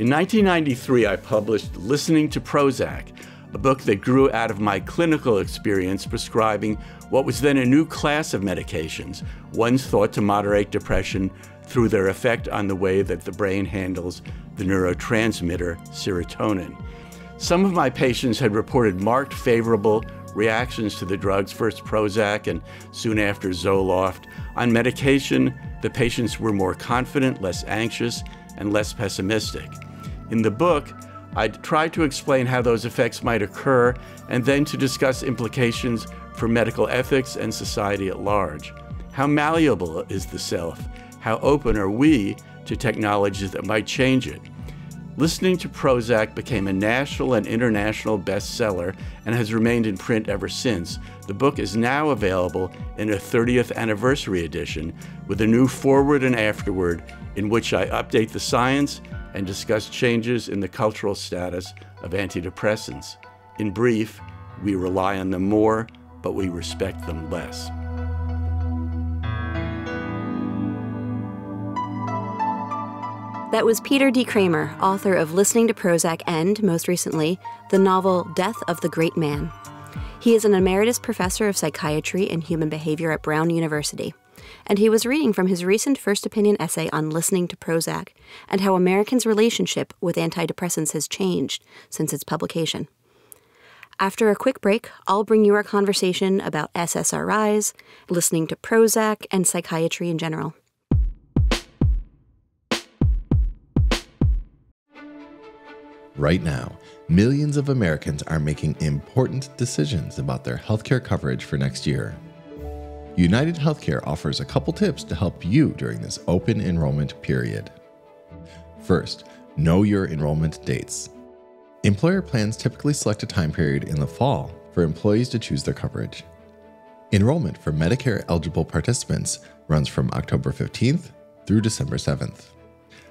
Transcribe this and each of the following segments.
In 1993, I published Listening to Prozac, a book that grew out of my clinical experience prescribing what was then a new class of medications, ones thought to moderate depression through their effect on the way that the brain handles the neurotransmitter serotonin. Some of my patients had reported marked favorable reactions to the drugs, first Prozac and soon after Zoloft. On medication, the patients were more confident, less anxious, and less pessimistic. In the book, I tried to explain how those effects might occur and then to discuss implications for medical ethics and society at large. How malleable is the self? How open are we to technologies that might change it? Listening to Prozac became a national and international bestseller and has remained in print ever since. The book is now available in a 30th anniversary edition with a new foreword and afterword in which I update the science and discuss changes in the cultural status of antidepressants. In brief, we rely on them more, but we respect them less. That was Peter D. Kramer, author of Listening to Prozac and, most recently, the novel Death of the Great Man. He is an emeritus professor of psychiatry and human behavior at Brown University, and he was reading from his recent first opinion essay on Listening to Prozac and how Americans' relationship with antidepressants has changed since its publication. After a quick break, I'll bring you our conversation about SSRIs, listening to Prozac, and psychiatry in general. Right now, millions of Americans are making important decisions about their healthcare coverage for next year. United Healthcare offers a couple tips to help you during this open enrollment period. First, know your enrollment dates. Employer plans typically select a time period in the fall for employees to choose their coverage. Enrollment for Medicare-eligible participants runs from October 15th through December 7th.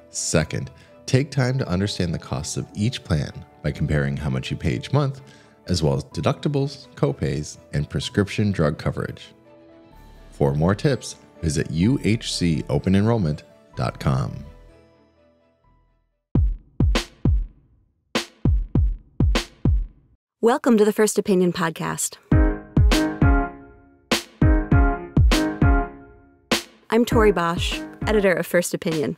Second, take time to understand the costs of each plan by comparing how much you pay each month, as well as deductibles, copays, and prescription drug coverage. For more tips, visit uhcopenenrollment.com. Welcome to the First Opinion Podcast. I'm Tori Bosch, editor of First Opinion.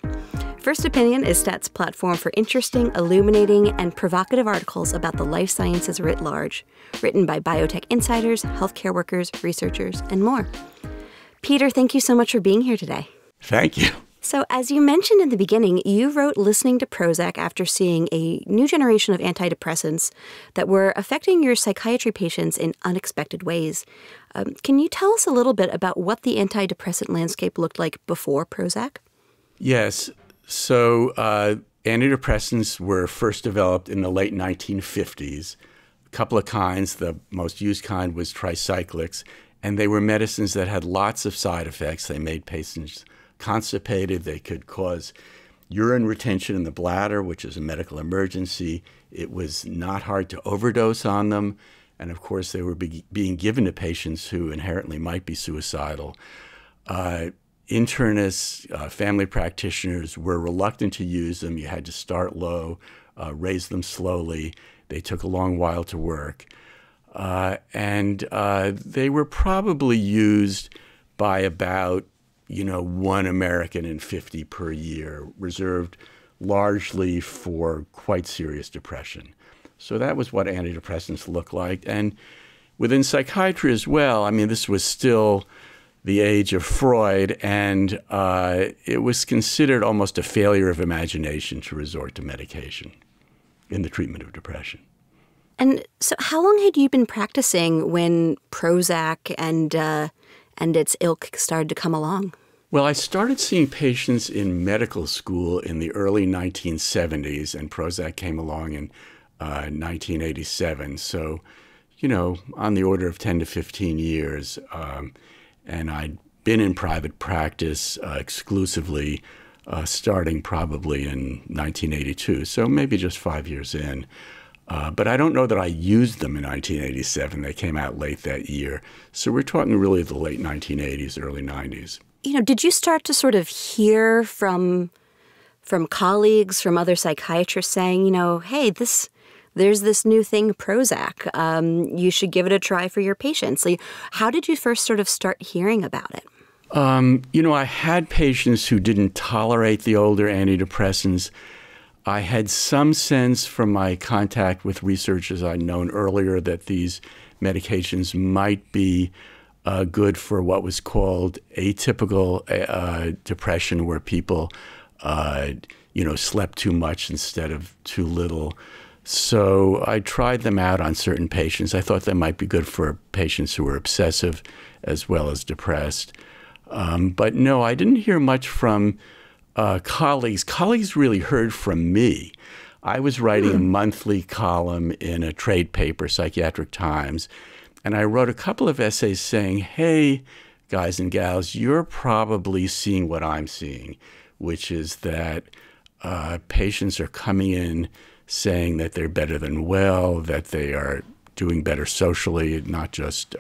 First Opinion is STAT's platform for interesting, illuminating, and provocative articles about the life sciences writ large, written by biotech insiders, healthcare workers, researchers, and more. Peter, thank you so much for being here today. Thank you. So, as you mentioned in the beginning, you wrote Listening to Prozac after seeing a new generation of antidepressants that were affecting your psychiatry patients in unexpected ways. Can you tell us a little bit about what the antidepressant landscape looked like before Prozac? Yes. So antidepressants were first developed in the late 1950s, a couple of kinds. The most used kind was tricyclics, and they were medicines that had lots of side effects. They made patients constipated. They could cause urine retention in the bladder, which is a medical emergency. It was not hard to overdose on them. And of course, they were being given to patients who inherently might be suicidal. Internists, family practitioners were reluctant to use them. You had to start low, raise them slowly. They took a long while to work. And they were probably used by about, one American in 50 per year, reserved largely for quite serious depression. So that was what antidepressants looked like. And within psychiatry as well, I mean, this was still the age of Freud, and it was considered almost a failure of imagination to resort to medication in the treatment of depression. And so how long had you been practicing when Prozac and its ilk started to come along? Well, I started seeing patients in medical school in the early 1970s, and Prozac came along in 1987. So, on the order of 10 to 15 years. And I'd been in private practice exclusively, starting probably in 1982, so maybe just 5 years in. But I don't know that I used them in 1987. They came out late that year. So we're talking really the late 1980s, early 90s. Did you start to sort of hear from from colleagues, from other psychiatrists saying, you know, hey, there's this new thing, Prozac. You should give it a try for your patients. So how did you first sort of start hearing about it? You know, I had patients who didn't tolerate the older antidepressants. I had some sense from my contact with researchers I'd known earlier that these medications might be good for what was called atypical depression, where people, you know, slept too much instead of too little. So I tried them out on certain patients. I thought they might be good for patients who were obsessive as well as depressed. But no, I didn't hear much from colleagues. Colleagues really heard from me. I was writing a monthly column in a trade paper, Psychiatric Times, and I wrote a couple of essays saying, hey, guys and gals, you're probably seeing what I'm seeing, which is that patients are coming in saying that they're better than well, that they are doing better socially, not just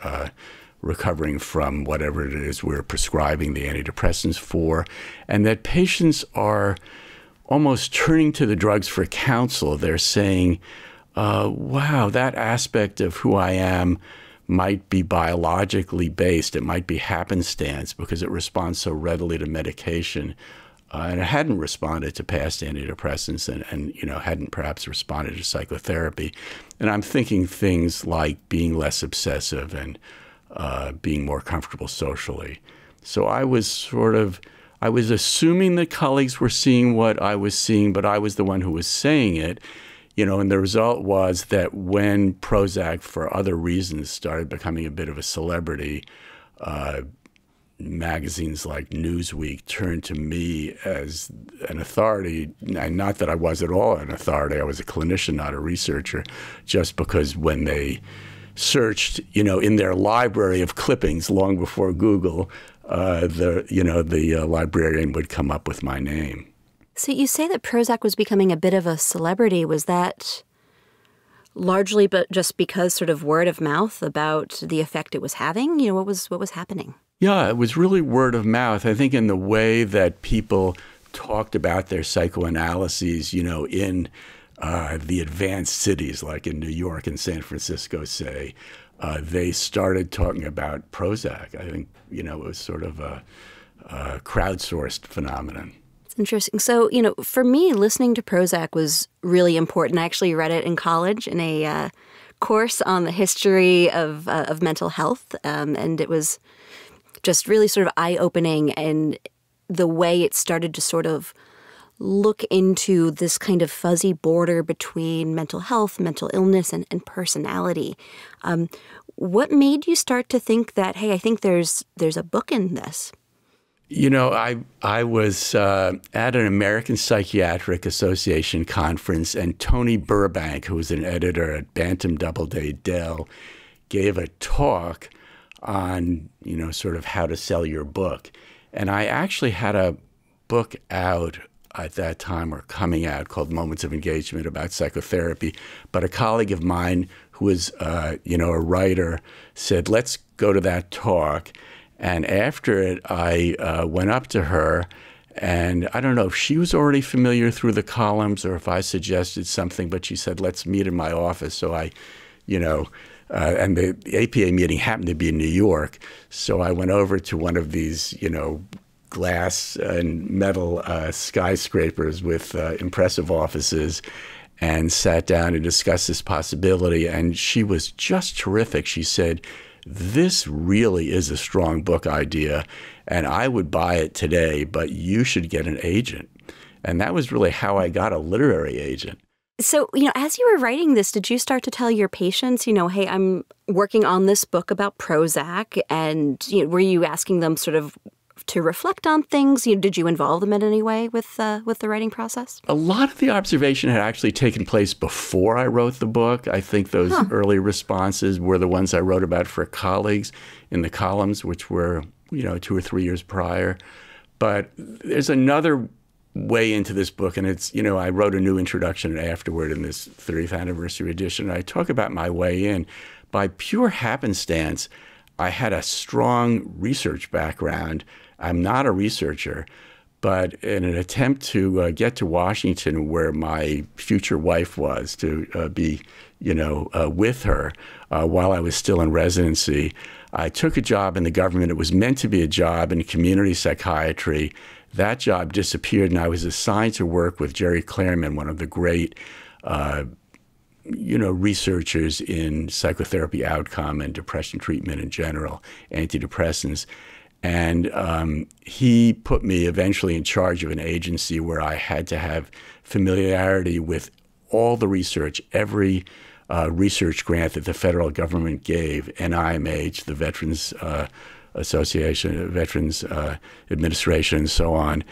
recovering from whatever it is we're prescribing the antidepressants for, and that patients are almost turning to the drugs for counsel. They're saying, wow, that aspect of who I am might be biologically based. It might be happenstance because it responds so readily to medication. And it hadn't responded to past antidepressants and you know, hadn't perhaps responded to psychotherapy. And I'm thinking things like being less obsessive and being more comfortable socially. So I was sort of, I was assuming that colleagues were seeing what I was seeing, but I was the one who was saying it. You know, and the result was that when Prozac, for other reasons, started becoming a bit of a celebrity, magazines like Newsweek turned to me as an authority, and not that I was at all an authority. I was a clinician, not a researcher, just because when they searched, you know, in their library of clippings long before Google, the librarian would come up with my name. So you say that Prozac was becoming a bit of a celebrity. Was that largely just because sort of word of mouth about the effect it was having? You know, what was happening? Yeah, it was really word of mouth. I think in the way that people talked about their psychoanalyses, you know, in the advanced cities like in New York and San Francisco, say, they started talking about Prozac. I think, you know, it was sort of a crowdsourced phenomenon. It's interesting. So, you know, for me, listening to Prozac was really important. I actually read it in college in a course on the history of mental health, and it was just really sort of eye-opening, and the way it started to sort of look into this kind of fuzzy border between mental health, mental illness, and personality. What made you start to think that, hey, I think there's a book in this? You know, I was at an American Psychiatric Association conference, and Tony Burbank, who was an editor at Bantam Doubleday Dell, gave a talk on, you know, sort of how to sell your book. And I actually had a book out at that time, or coming out, called Moments of Engagement, about psychotherapy. But a colleague of mine who was, you know, a writer said, let's go to that talk. And after it, I went up to her, and I don't know if she was already familiar through the columns or if I suggested something, but she said, let's meet in my office. So I, you know, and the APA meeting happened to be in New York. So I went over to one of these, you know, glass and metal skyscrapers with impressive offices, and sat down and discussed this possibility. And she was just terrific. She said, this really is a strong book idea, and I would buy it today, but you should get an agent. And that was really how I got a literary agent. So, you know, as you were writing this, did you start to tell your patients, you know, hey, I'm working on this book about Prozac, and you know, were you asking them sort of to reflect on things? You know, did you involve them in any way with the writing process? A lot of the observation had actually taken place before I wrote the book. I think those early responses were the ones I wrote about for colleagues in the columns, which were, you know, 2 or 3 years prior. But there's another way into this book, and it's, you know, I wrote a new introduction afterward in this 30th anniversary edition. I talk about my way in. By pure happenstance, I had a strong research background. I'm not a researcher, But in an attempt to get to Washington, where my future wife was, to be, with her while I was still in residency, I took a job in the government. It was meant to be a job in community psychiatry. That job disappeared, and I was assigned to work with Jerry Clareman, one of the great, researchers in psychotherapy outcome and depression treatment in general, antidepressants. And he put me eventually in charge of an agency where I had to have familiarity with all the research, every research grant that the federal government gave, NIMH, the Veterans Association, Veterans Administration, and so on.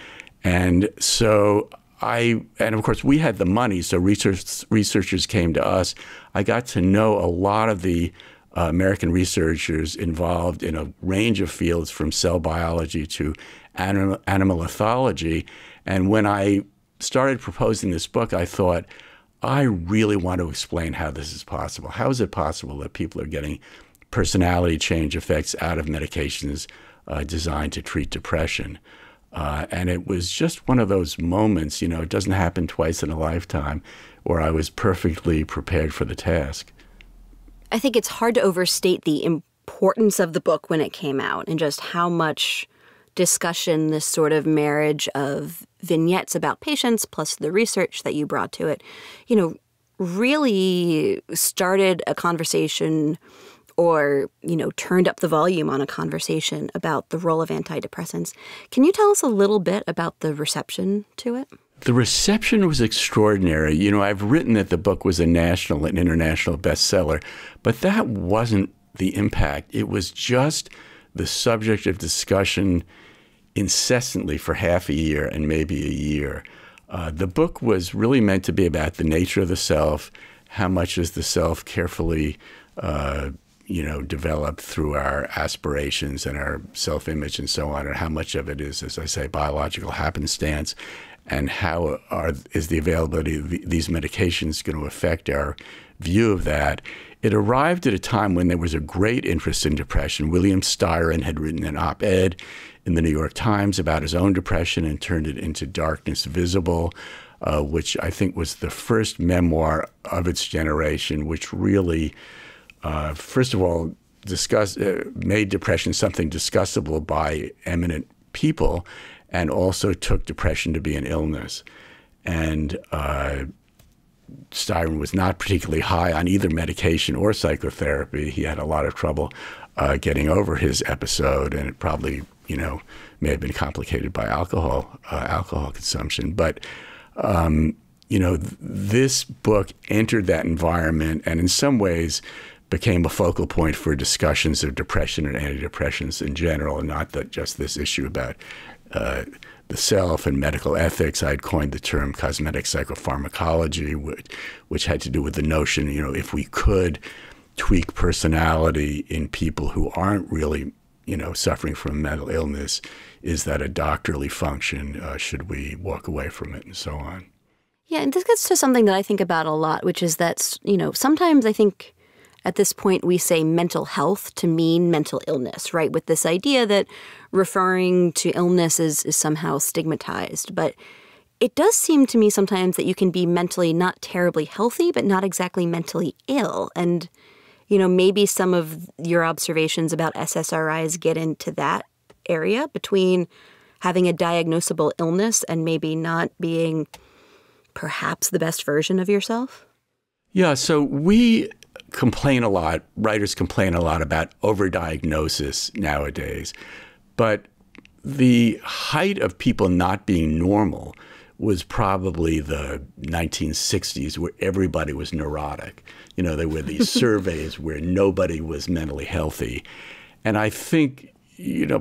And so and of course, we had the money, so researchers came to us. I got to know a lot of the American researchers involved in a range of fields, from cell biology to animal ethology. And when I started proposing this book, I thought, I really want to explain how this is possible. How is it possible that people are getting personality change effects out of medications designed to treat depression? And it was just one of those moments, it doesn't happen twice in a lifetime, where I was perfectly prepared for the task. I think it's hard to overstate the importance of the book when it came out, and just how much discussion this sort of marriage of vignettes about patients plus the research that you brought to it, really started a conversation, or, turned up the volume on a conversation about the role of antidepressants. Can you tell us a little bit about the reception to it? The reception was extraordinary. I've written that the book was a national and international bestseller, but that wasn't the impact. It was just the subject of discussion incessantly for half a year and maybe a year. The book was really meant to be about the nature of the self, how much is the self carefully developed through our aspirations and our self-image and so on, and how much of it is, as I say, biological happenstance, and how is the availability of these medications going to affect our view of that. It arrived at a time when there was a great interest in depression. William Styron had written an op-ed in the New York Times about his own depression and turned it into Darkness Visible, which I think was the first memoir of its generation, which really, first of all, made depression something discussable by eminent people, and also took depression to be an illness. And Styron was not particularly high on either medication or psychotherapy. He had a lot of trouble getting over his episode, and it probably, may have been complicated by alcohol consumption. But, this book entered that environment, and in some ways became a focal point for discussions of depression and antidepressants in general, and not just this issue about the self and medical ethics. I'd coined the term cosmetic psychopharmacology, which had to do with the notion, if we could tweak personality in people who aren't really, suffering from mental illness, is that a doctorly function? Should we walk away from it, and so on? Yeah, and this gets to something that I think about a lot, which is that, sometimes I think at this point, we say mental health to mean mental illness, right? With this idea that referring to illness is somehow stigmatized. But it does seem to me sometimes that you can be mentally not terribly healthy, but not exactly mentally ill. And, maybe some of your observations about SSRIs get into that area between having a diagnosable illness and maybe not being perhaps the best version of yourself. Yeah, so writers complain a lot about overdiagnosis nowadays, but the height of people not being normal was probably the 1960s, where everybody was neurotic. There were these surveys where nobody was mentally healthy. And I think,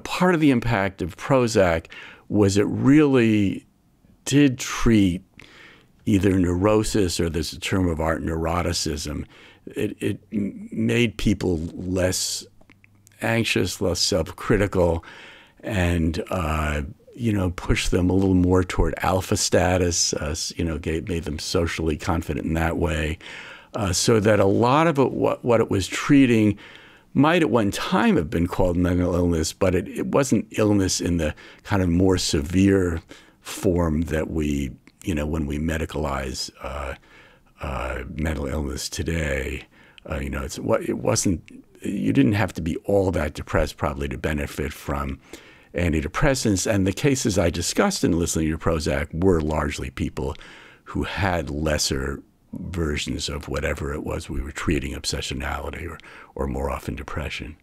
part of the impact of Prozac was it really did treat either neurosis, or there's a term of art, neuroticism. It made people less anxious, less self-critical, and pushed them a little more toward alpha status. Made them socially confident in that way, so that a lot of it, what it was treating, might at one time have been called mental illness, but it wasn't illness in the kind of more severe form that we, you know, when we medicalize mental illness today. You know, it wasn't, you didn't have to be all that depressed probably to benefit from antidepressants. And the cases I discussed in Listening to Prozac were largely people who had lesser versions of whatever it was we were treating, obsessionality or more often depression.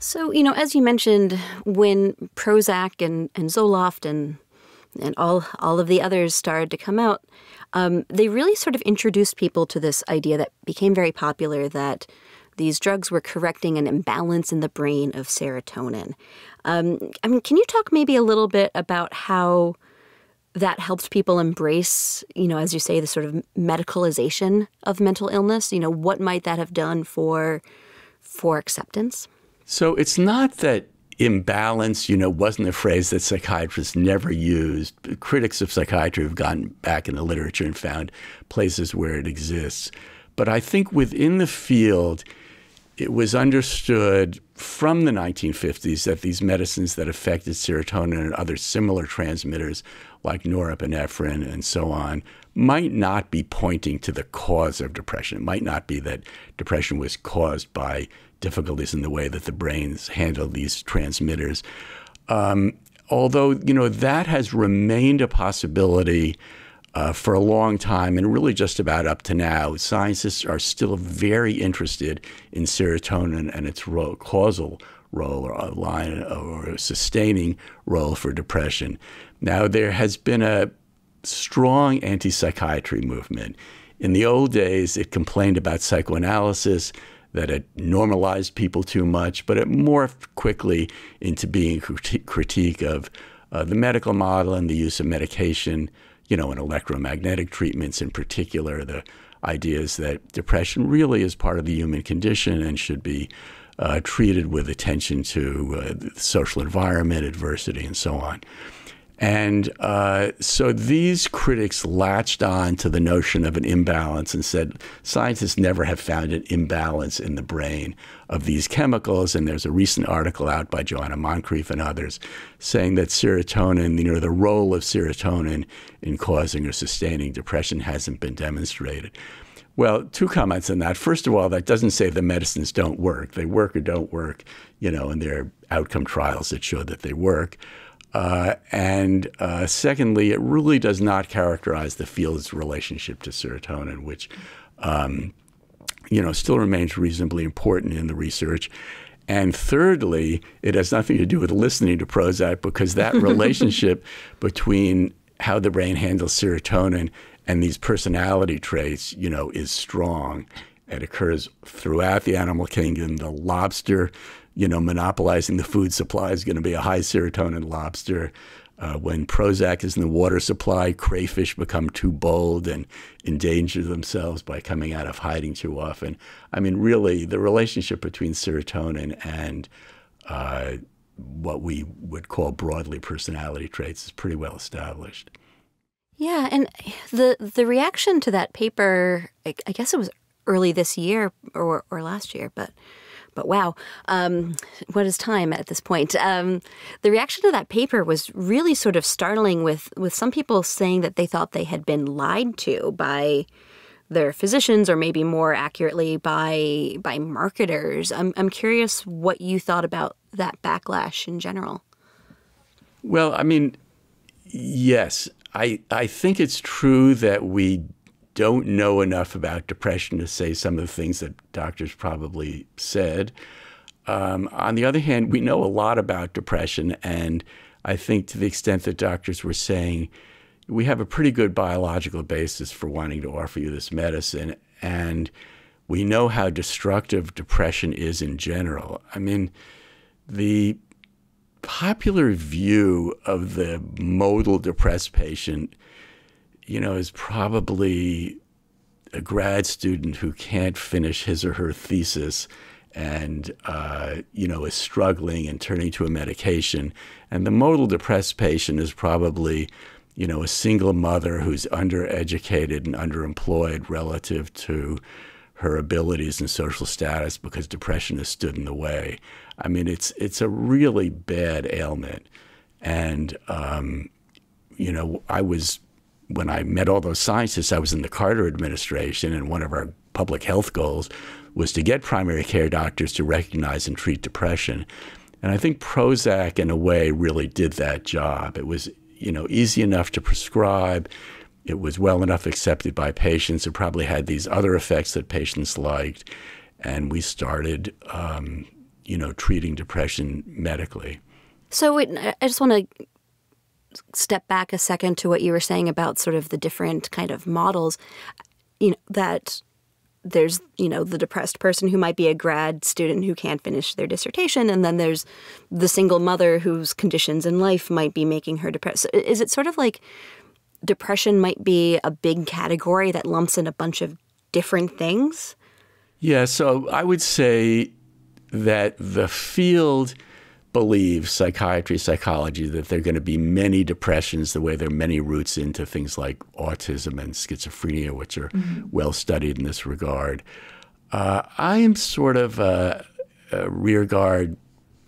So, you know, as you mentioned, when Prozac and Zoloft and all of the others started to come out, they really sort of introduced people to this idea that became very popular that these drugs were correcting an imbalance in the brain of serotonin. I mean, can you talk maybe a little bit about how that helped people embrace, you know, as you say, the sort of medicalization of mental illness? You know, what might that have done for acceptance? So it's not that imbalance, you know, wasn't a phrase that psychiatrists never used. Critics of psychiatry have gone back in the literature and found places where it exists. But I think within the field, it was understood from the 1950s that these medicines that affected serotonin and other similar transmitters like norepinephrine and so on might not be pointing to the cause of depression. It might not be that depression was caused by difficulties in the way that the brains handle these transmitters. Although, you know, that has remained a possibility for a long time and really just about up to now. Scientists are still very interested in serotonin and its role, causal role or sustaining role for depression. Now, there has been a strong anti-psychiatry movement. In the old days, it complained about psychoanalysis, that it normalized people too much, but it morphed quickly into being a critique of the medical model and the use of medication, you know, and electromagnetic treatments in particular. The ideas that depression really is part of the human condition and should be treated with attention to the social environment, adversity, and so on. And so these critics latched on to the notion of an imbalance and said, scientists never have found an imbalance in the brain of these chemicals. And there's a recent article out by Joanna Moncrief and others saying that serotonin, you know, the role of serotonin in causing or sustaining depression hasn't been demonstrated. Well, two comments on that. First of all, that doesn't say the medicines don't work. They work or don't work, you know, and there are outcome trials that show that they work. And secondly, it really does not characterize the field's relationship to serotonin, which, you know, still remains reasonably important in the research. And thirdly, it has nothing to do with listening to Prozac, because that relationship between how the brain handles serotonin and these personality traits, you know, is strong. It occurs throughout the animal kingdom. The lobster, you know, monopolizing the food supply is going to be a high serotonin lobster. When Prozac is in the water supply, crayfish become too bold and endanger themselves by coming out of hiding too often. I mean, really, the relationship between serotonin and what we would call broadly personality traits is pretty well established. Yeah, and the reaction to that paper, I guess it was early this year or last year, but wow, what is time at this point? The reaction to that paper was really sort of startling, with some people saying that they thought they had been lied to by their physicians, or maybe more accurately by marketers. I'm curious what you thought about that backlash in general. Well, I mean, yes, I think it's true that we don't know enough about depression to say some of the things that doctors probably said. On the other hand, we know a lot about depression, and I think to the extent that doctors were saying, we have a pretty good biological basis for wanting to offer you this medicine, and we know how destructive depression is in general. I mean, the popular view of the modal depressed patient, you know, is probably a grad student who can't finish his or her thesis and, you know, is struggling and turning to a medication. And the modal depressed patient is probably, you know, a single mother who's undereducated and underemployed relative to her abilities and social status because depression has stood in the way. I mean, it's a really bad ailment. And, you know, when I met all those scientists, I was in the Carter administration, and one of our public health goals was to get primary care doctors to recognize and treat depression. And I think Prozac, in a way, really did that job. It was, you know, easy enough to prescribe. It was well enough accepted by patients. It probably had these other effects that patients liked. And we started, you know, treating depression medically. So I just want to step back a second to what you were saying about sort of the different kind of models, you know, that there's, you know, the depressed person who might be a grad student who can't finish their dissertation, and then there's the single mother whose conditions in life might be making her depressed. Is it sort of like depression might be a big category that lumps in a bunch of different things? Yeah, so I would say that the field believes, psychiatry, psychology, that there are going to be many depressions the way there are many roots into things like autism and schizophrenia, which are well studied in this regard. I am sort of a rearguard,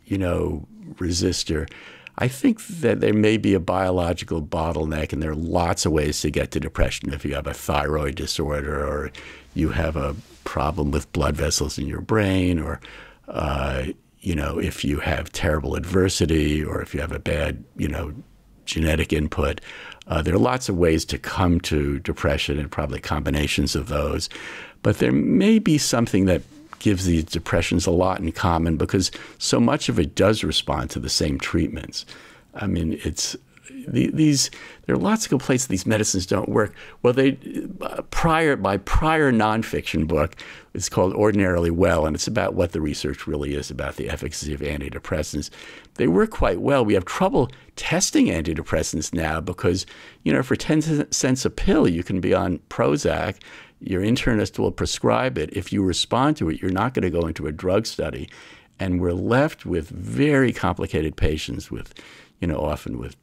you know, resistor. I think that there may be a biological bottleneck, and there are lots of ways to get to depression if you have a thyroid disorder, or you have a problem with blood vessels in your brain, or you know, if you have terrible adversity, or if you have a bad, you know, genetic input. There are lots of ways to come to depression, and probably combinations of those. But there may be something that gives these depressions a lot in common, because so much of it does respond to the same treatments. I mean, it's there are lots of places these medicines don't work. Well, my prior nonfiction book is called Ordinarily Well, and it's about what the research really is about the efficacy of antidepressants. They work quite well. We have trouble testing antidepressants now because, you know, for 10 cents a pill, you can be on Prozac. Your internist will prescribe it. If you respond to it, you're not going to go into a drug study. And we're left with very complicated patients with, you know, often with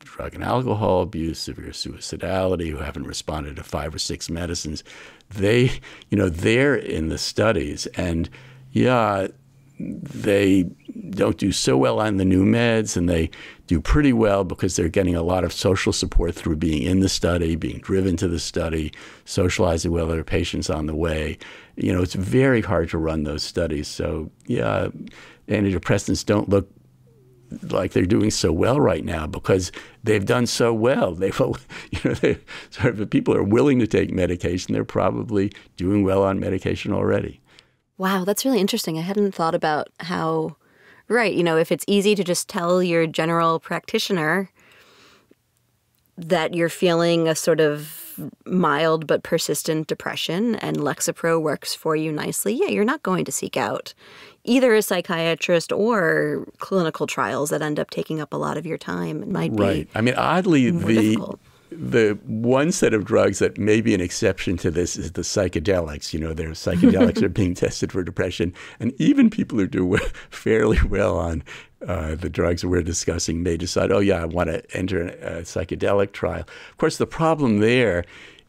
drug and alcohol abuse, severe suicidality, who haven't responded to 5 or 6 medicines. They, you know, they're in the studies, and yeah, they don't do so well on the new meds, and they do pretty well because they're getting a lot of social support through being in the study, being driven to the study, socializing with other patients on the way. You know, it's very hard to run those studies. So yeah, antidepressants don't look like they're doing so well right now because they've done so well. If people are willing to take medication, they're probably doing well on medication already. Wow, that's really interesting. I hadn't thought about how, right, you know, if it's easy to just tell your general practitioner that you're feeling a sort of mild but persistent depression and Lexapro works for you nicely, yeah, you're not going to seek out either a psychiatrist or clinical trials that end up taking up a lot of your time. It might be right. I mean, oddly, the one set of drugs that may be an exception to this is the psychedelics. You know, their psychedelics are being tested for depression, and even people who do fairly well on the drugs we're discussing may decide, oh yeah, I want to enter a psychedelic trial. Of course, the problem there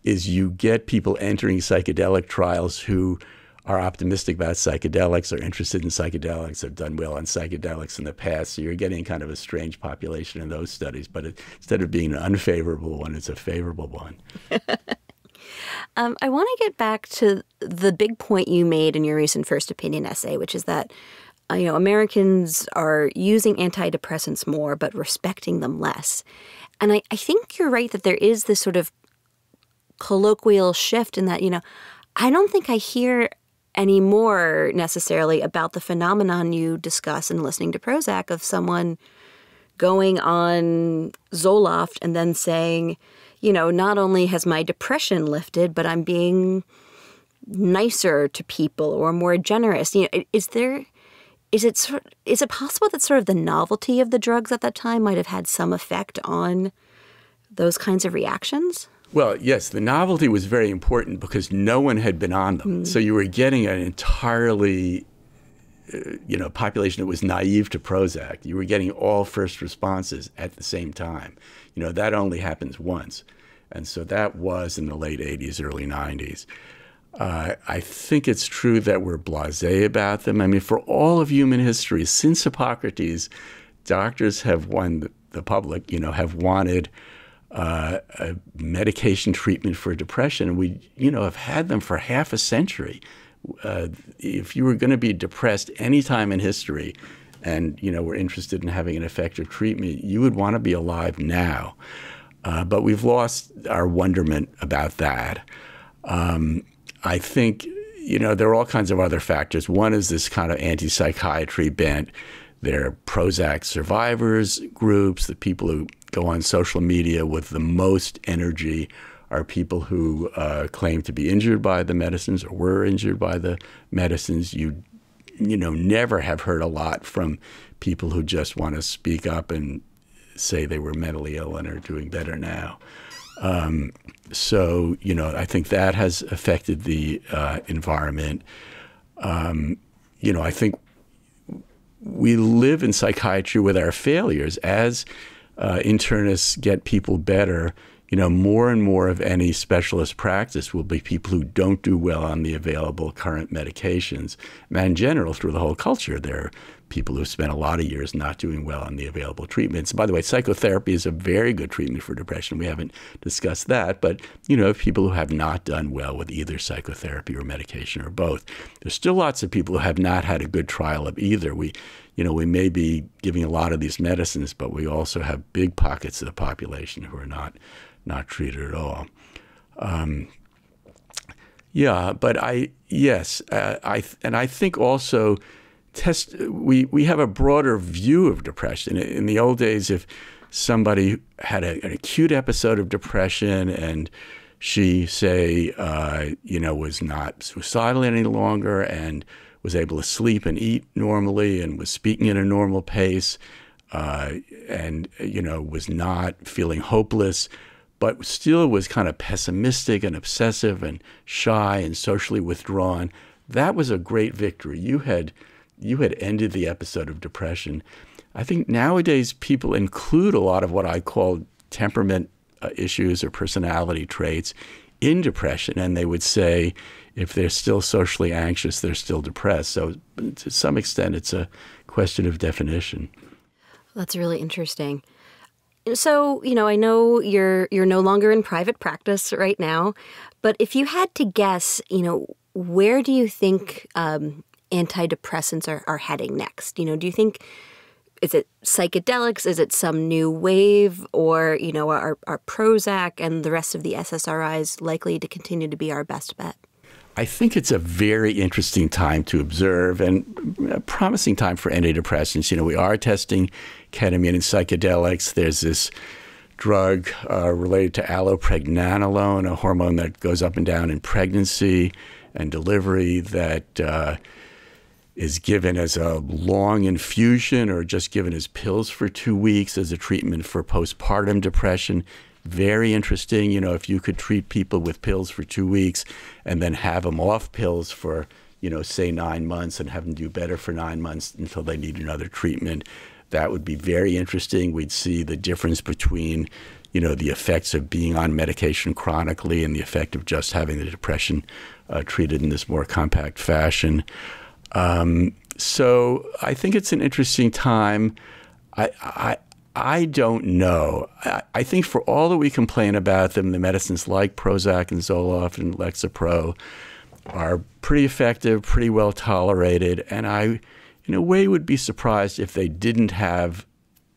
is you get people entering psychedelic trials who are optimistic about psychedelics, are interested in psychedelics, have done well on psychedelics in the past. So you're getting kind of a strange population in those studies. But instead of being an unfavorable one, it's a favorable one. I want to get back to the big point you made in your recent first opinion essay, which is that you know, Americans are using antidepressants more but respecting them less. And I think you're right that there is this sort of colloquial shift in that, you know, I don't think I hear anymore necessarily about the phenomenon you discuss in Listening to Prozac of someone going on Zoloft and then saying, you know, not only has my depression lifted, but I'm being nicer to people or more generous. You know, is it possible that sort of the novelty of the drugs at that time might have had some effect on those kinds of reactions? Well, yes, the novelty was very important because no one had been on them. So you were getting an entirely, you know, population that was naive to Prozac. You were getting all first responses at the same time. You know, that only happens once. And so that was in the late 80s, early 90s. I think it's true that we're blasé about them. I mean, for all of human history, since Hippocrates, doctors have won, the public, you know, have wanted a medication treatment for depression. We, you know, have had them for half a century. If you were going to be depressed any time in history and, you know, were interested in having an effective treatment, you would want to be alive now. But we've lost our wonderment about that. I think, you know, there are all kinds of other factors. One is this kind of anti-psychiatry bent. There are Prozac survivors groups. The people who go on social media with the most energy are people who claim to be injured by the medicines or were injured by the medicines. You know, never have heard a lot from people who just want to speak up and say they were mentally ill and are doing better now. So, you know, I think that has affected the environment. You know, I think we live in psychiatry with our failures. As internists get people better, you know, more and more of any specialist practice will be people who don't do well on the available current medications. And in general, through the whole culture, there are people who spent a lot of years not doing well on the available treatments. By the way, psychotherapy is a very good treatment for depression. We haven't discussed that, but, you know, people who have not done well with either psychotherapy or medication or both. There's still lots of people who have not had a good trial of either. You know, we may be giving a lot of these medicines, but we also have big pockets of the population who are not treated at all. Yeah, but I think also we have a broader view of depression. In the old days, if somebody had an acute episode of depression and she, say, you know, was not suicidal any longer and was able to sleep and eat normally and was speaking at a normal pace and, you know, was not feeling hopeless, but still was kind of pessimistic and obsessive and shy and socially withdrawn, that was a great victory. You had ended the episode of depression. I think nowadays people include a lot of what I call temperament issues or personality traits in depression, and they would say if they're still socially anxious, they're still depressed. So to some extent, it's a question of definition. That's really interesting. So, you know, I know you're no longer in private practice right now, but if you had to guess, you know, where do you think antidepressants are heading next? You know, do you think, is it psychedelics? Is it some new wave? Or, you know, are Prozac and the rest of the SSRIs likely to continue to be our best bet? I think it's a very interesting time to observe and a promising time for antidepressants. You know, we are testing ketamine and psychedelics. There's this drug related to allopregnanolone, a hormone that goes up and down in pregnancy and delivery that is given as a long infusion or just given as pills for 2 weeks as a treatment for postpartum depression. Very interesting. You know, if you could treat people with pills for 2 weeks and then have them off pills for, you know, say 9 months and have them do better for 9 months until they need another treatment, that would be very interesting. We'd see the difference between, you know, the effects of being on medication chronically and the effect of just having the depression treated in this more compact fashion. So I think it's an interesting time. I don't know. I think for all that we complain about them, the medicines like Prozac and Zoloft and Lexapro are pretty effective, pretty well tolerated, and I, in a way, would be surprised if they didn't have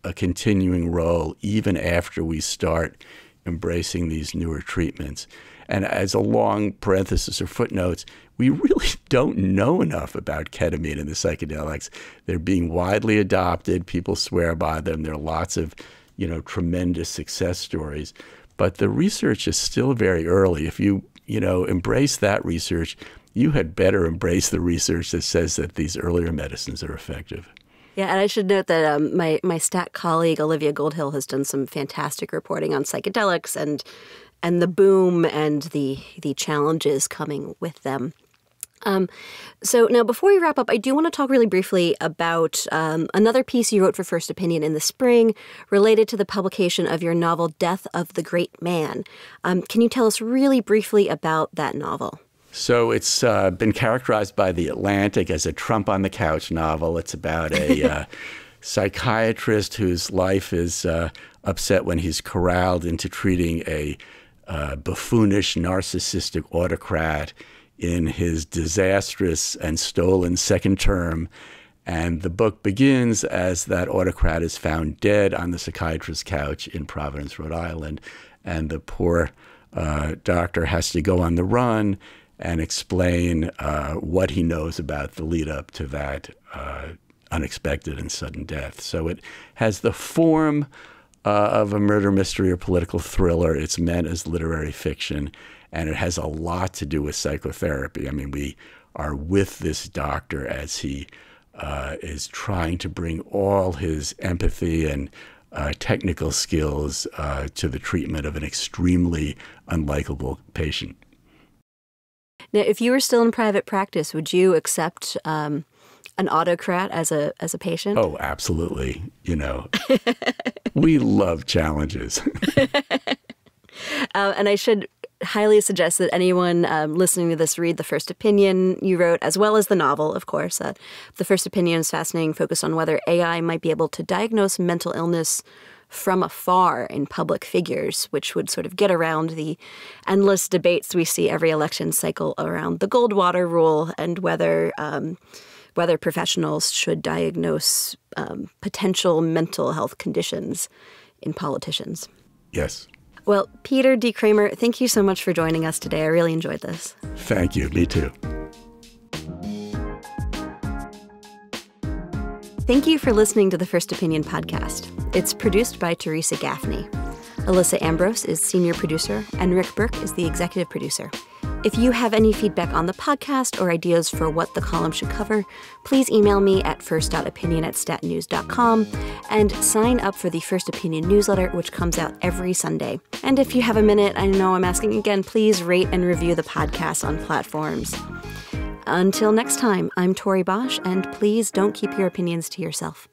a continuing role even after we start embracing these newer treatments. And as a long parenthesis or footnotes, we really don't know enough about ketamine and the psychedelics. They're being widely adopted. People swear by them. There are lots of, you know, tremendous success stories. But the research is still very early. If you know, embrace that research, you had better embrace the research that says that these earlier medicines are effective. Yeah, and I should note that my STAT colleague, Olivia Goldhill, has done some fantastic reporting on psychedelics and the boom and the challenges coming with them. So now, before we wrap up, I do want to talk really briefly about another piece you wrote for First Opinion in the spring related to the publication of your novel, Death of the Great Man. Can you tell us really briefly about that novel? So it's been characterized by The Atlantic as a Trump on the couch novel. It's about a psychiatrist whose life is upset when he's corralled into treating a buffoonish, narcissistic autocrat in his disastrous and stolen second term. And the book begins as that autocrat is found dead on the psychiatrist's couch in Providence, Rhode Island. And the poor doctor has to go on the run and explain what he knows about the lead up to that unexpected and sudden death. So it has the form of a murder mystery or political thriller. It's meant as literary fiction, and it has a lot to do with psychotherapy. I mean, we are with this doctor as he is trying to bring all his empathy and technical skills to the treatment of an extremely unlikable patient. Now, if you were still in private practice, would you accept an autocrat as a patient? Oh, absolutely. You know, we love challenges. And I should highly suggest that anyone listening to this read the first opinion you wrote, as well as the novel, of course. The first opinion is fascinating, focused on whether AI might be able to diagnose mental illness from afar in public figures, which would sort of get around the endless debates we see every election cycle around the Goldwater rule and whether whether professionals should diagnose potential mental health conditions in politicians. Yes. Well, Peter D. Kramer, thank you so much for joining us today. I really enjoyed this. Thank you. Me too. Thank you for listening to the First Opinion podcast. It's produced by Teresa Gaffney. Alyssa Ambrose is senior producer, and Rick Burke is the executive producer. If you have any feedback on the podcast or ideas for what the column should cover, please email me at first.opinion@statnews.com and sign up for the First Opinion newsletter, which comes out every Sunday. And if you have a minute, I know I'm asking again, please rate and review the podcast on platforms. Until next time, I'm Tori Bosch, and please don't keep your opinions to yourself.